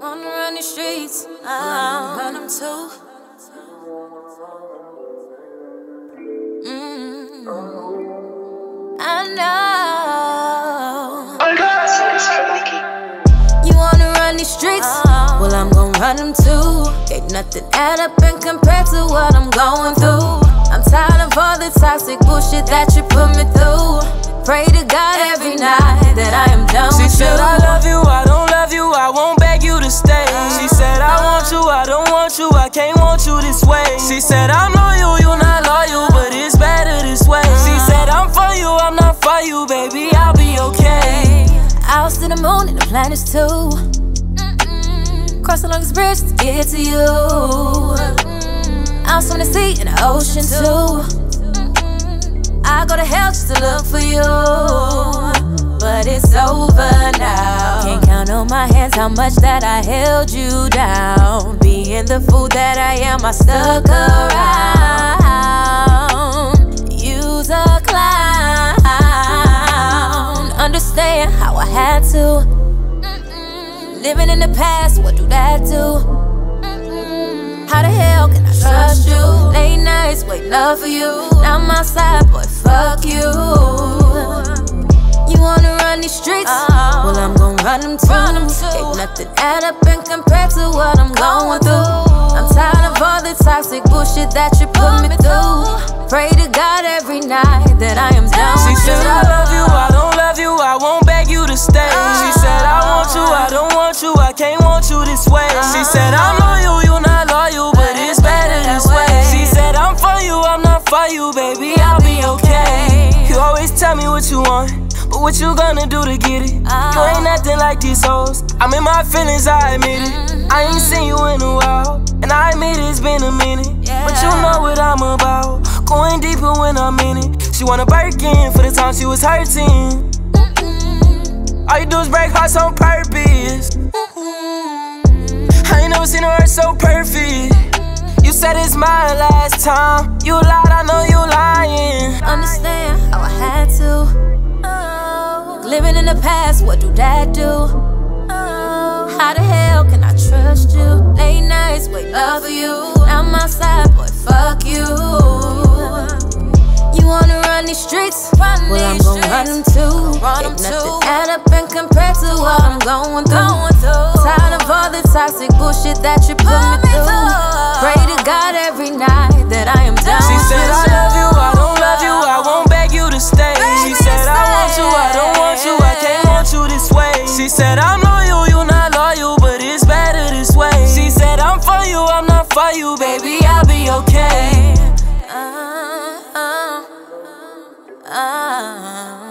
Wanna run the streets, I run them too. I know you wanna run these streets, well I'm gon' run them too. Ain't nothing add up in compared to what I'm going through. I'm tired of all the toxic bullshit that you put me through. Pray to God every night that I am done with you. She said I love you, I don't love you, I won't beg you to stay. She said I want you, I don't want you, I can't want you this way. She said I'm loyal, you not loyal, but it's better this way. She said I'm for you, I'm not for you, baby, I'll be okay. Out to the moon and the planets too. Cross the longest bridge to get to you. Out on the sea and the ocean too. I go to hell just to look for you, but it's over now. Can't count on my hands how much that I held you down. Being the fool that I am, I stuck around. You's a clown. Understand how I had to. Living in the past, what do that do? How the hell can I trust you? Late nights, waiting up for you. Now I'm outside, boy, fuck you. You wanna run these streets? Well, I'm gon' run them too. Ain't nothing add up in compared to what I'm going through. I'm tired of all the toxic bullshit that you put me through. Pray to God every night that I am done with you. She said I love you, I don't love you, I won't beg you to stay. She said I want you, I don't want you, I can't want you this way. She said I'm loyal, you not loyal, but it's better this way. She said I'm for you, I'm not for you, baby, I'll be okay. You always tell me what you want, but what you gonna do to get it? You ain't nothing like these hoes, I'm in my feelings, I admit it. I ain't seen you in a while, and I admit it's been a minute. But you know what I'm about, going deeper when I'm in it. She wanna Birkin for the time she was hurting. All you do is break hearts on purpose. I ain't never seen a heart so perfect. You said it's my last time. You lied, I know you lying. Understand how I had to. Living in the past, what do that do? How the hell can I trust you? Late nights, wait up for you. Now I'm outside, boy, fuck you. You wanna run these streets? Well, I'm gon' run them too. Ain't nothing add up in compared to what I'm going through. Tired of all the toxic bullshit that you put me through. Pray to God every night that I am done with you. She said I love you, I don't love you, I won't beg you to stay. She said I want you, I don't want you, I can't want you this way. She said I'm loyal, you not loyal, but it's better this way. She said I'm for you, I'm not for you, baby, I'll be okay.